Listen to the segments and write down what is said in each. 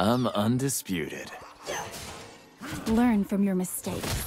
I'm undisputed. Learn from your mistakes.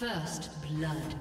First blood.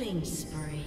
Killing spree.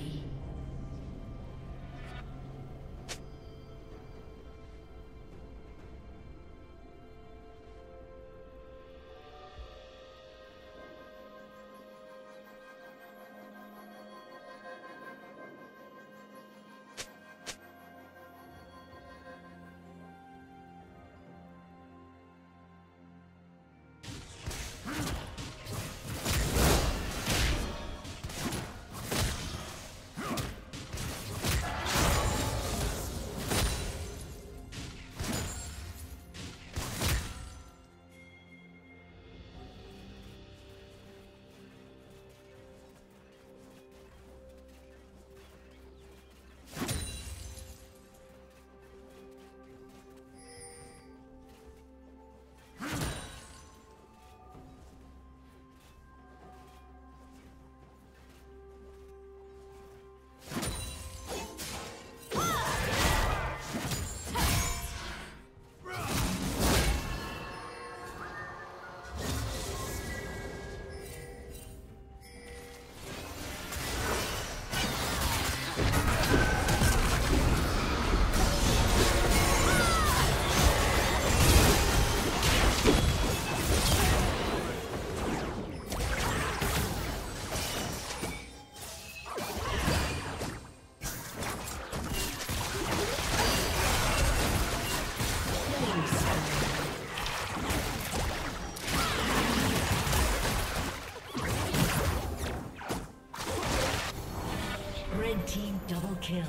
Kill.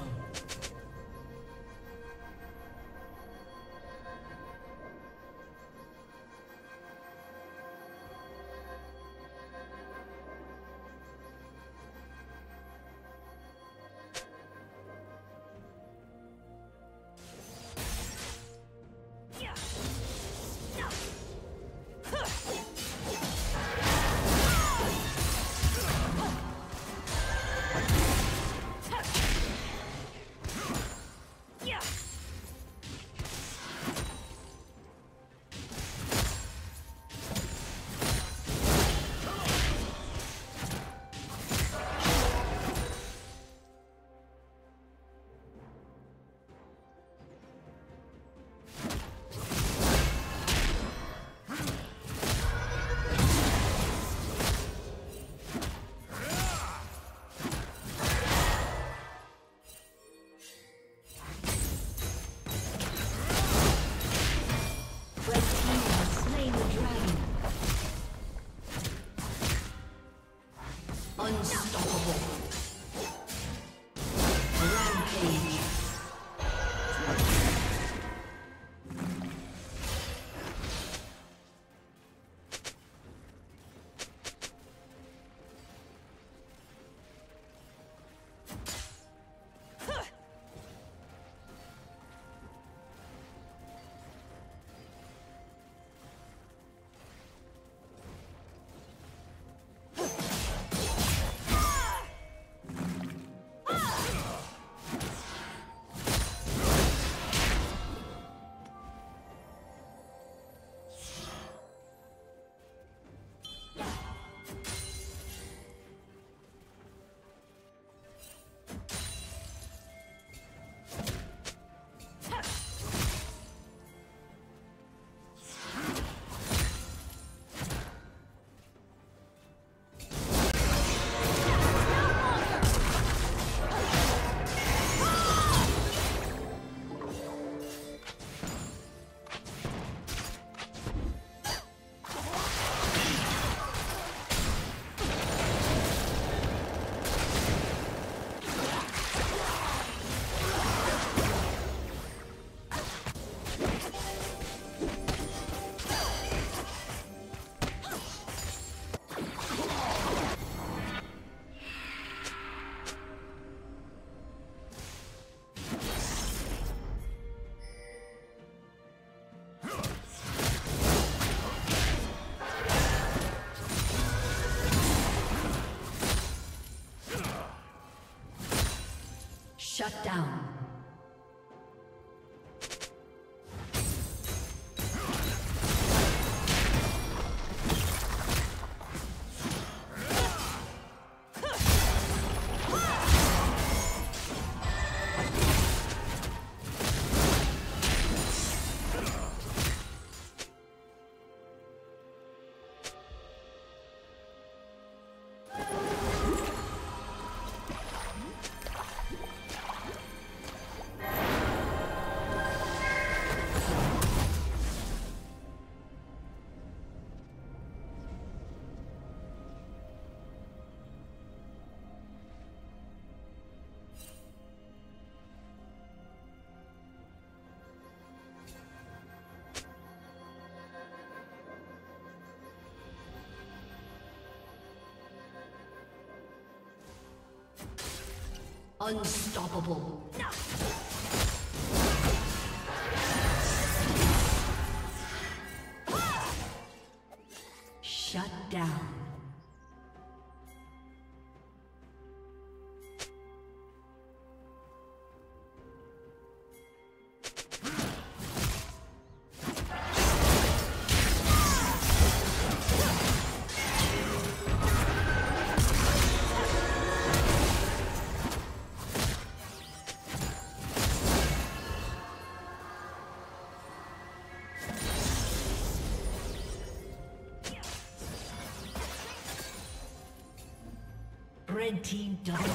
Shut down. Unstoppable. Shut down. Red team double kill.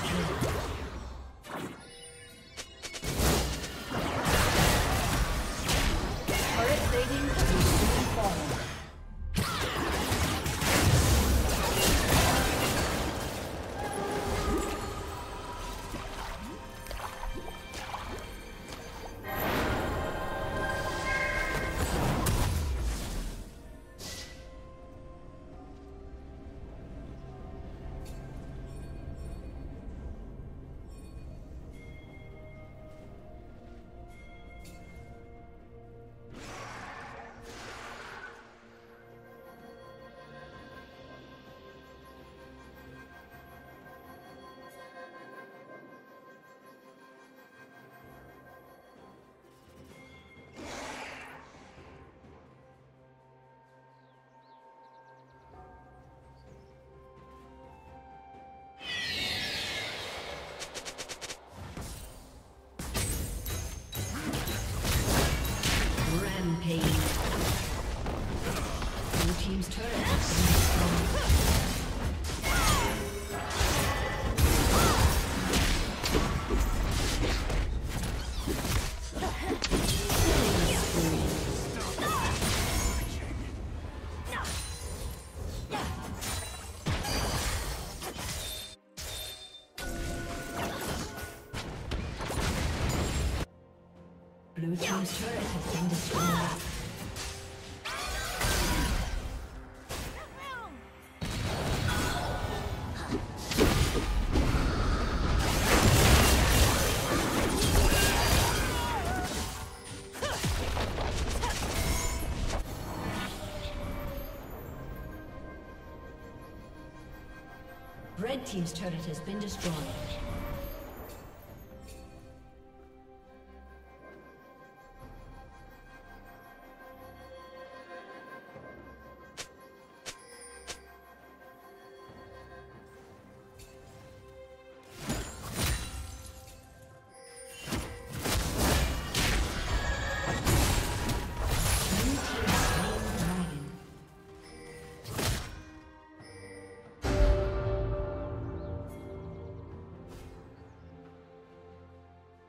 Blue team's turret has been destroyed. Red team's turret has been destroyed.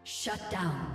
Shut down.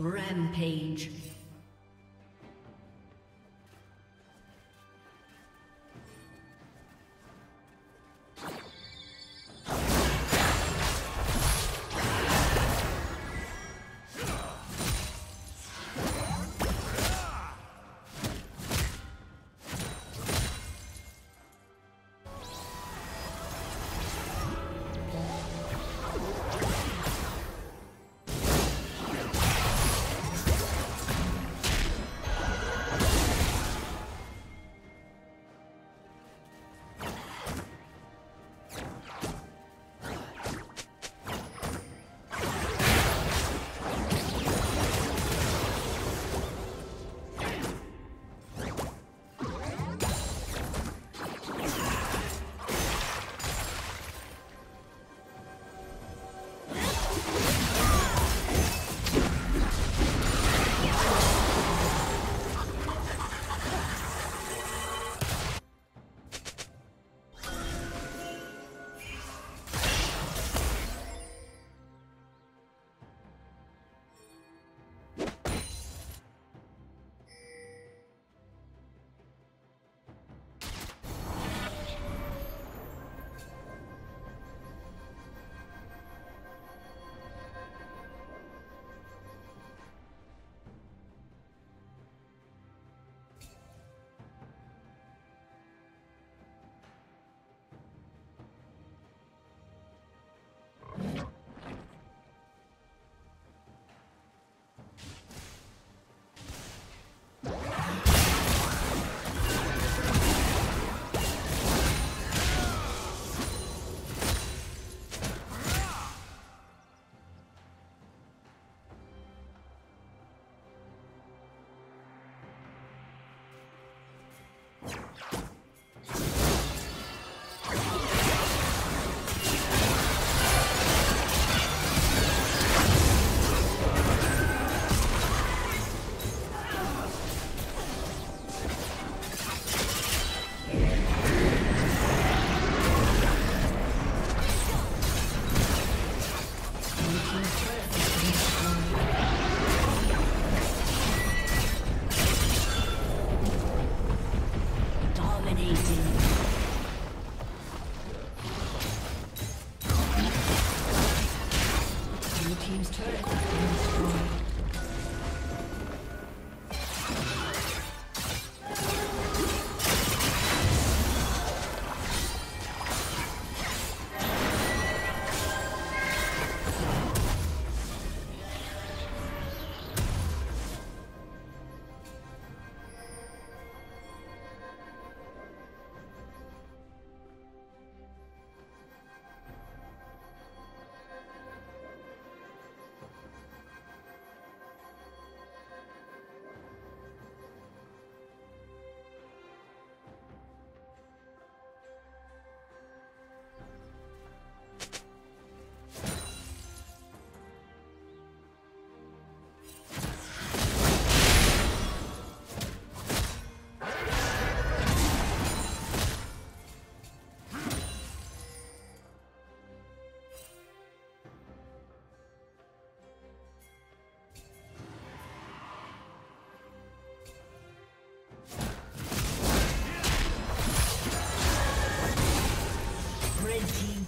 Rampage.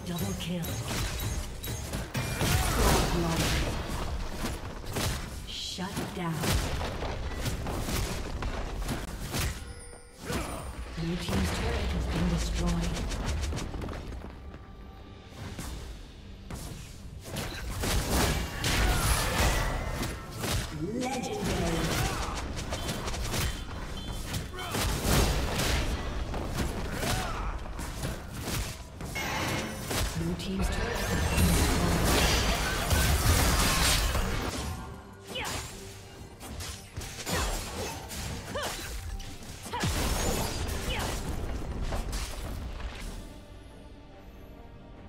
Double kill. Shut down. Blue team's turret has been destroyed.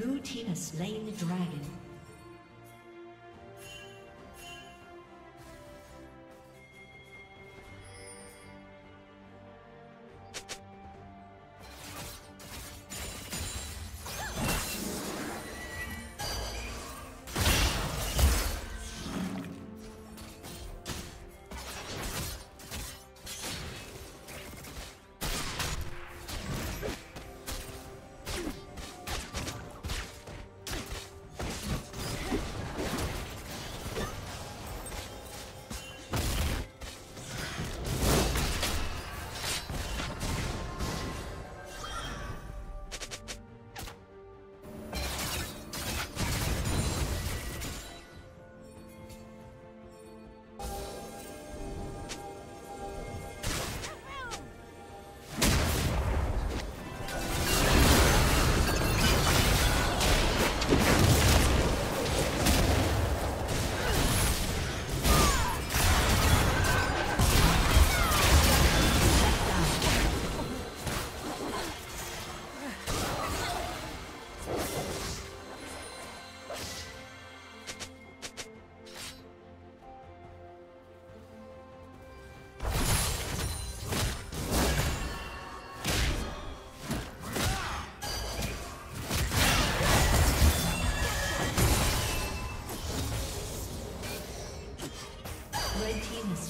Blue team has slain the dragon.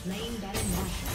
Slain by Marshall.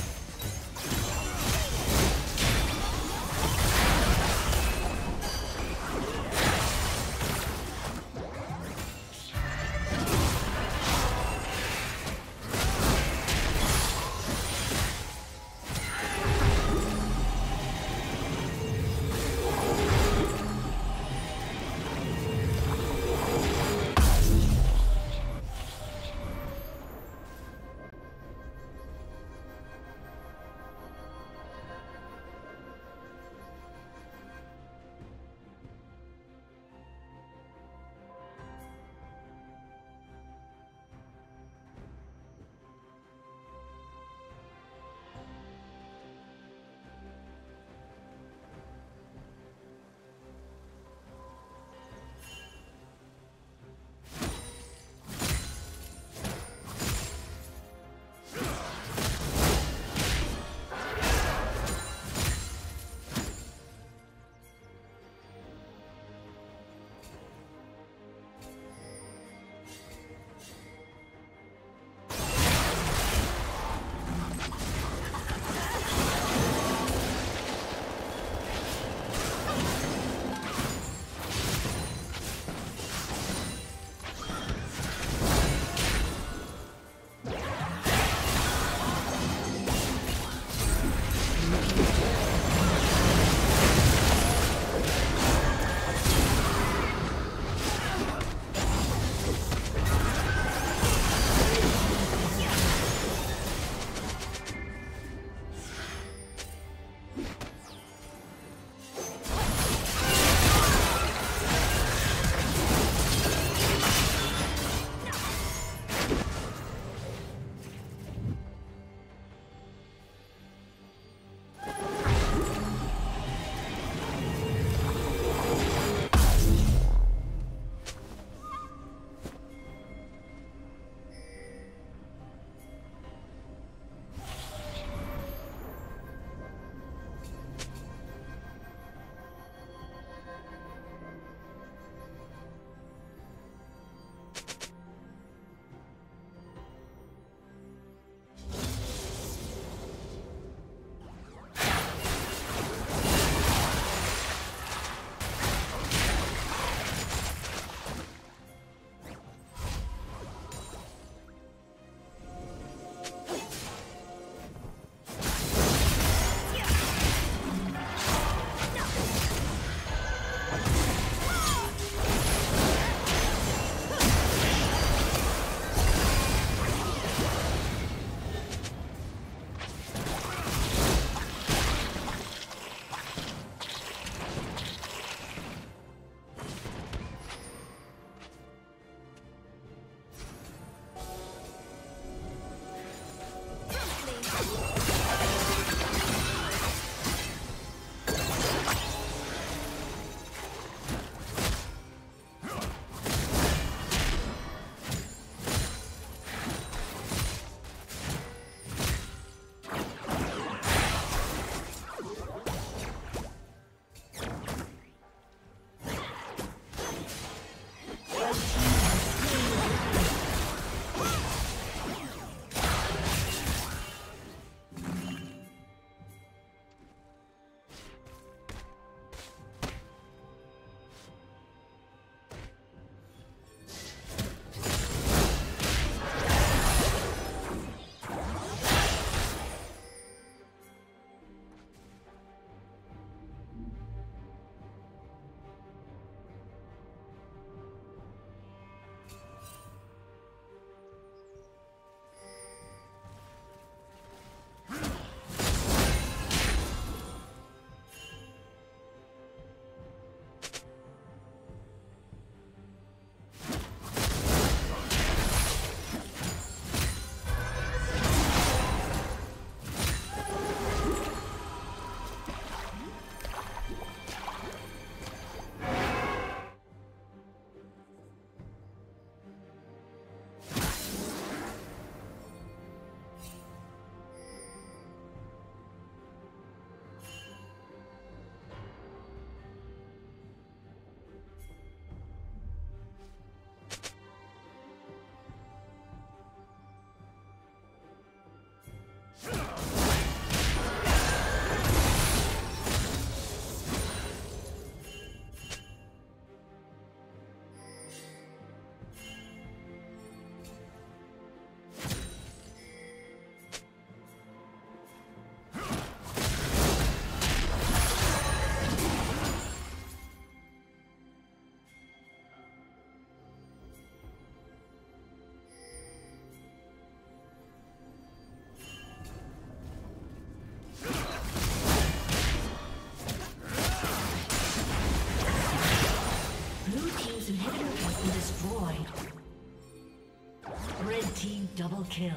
Kill.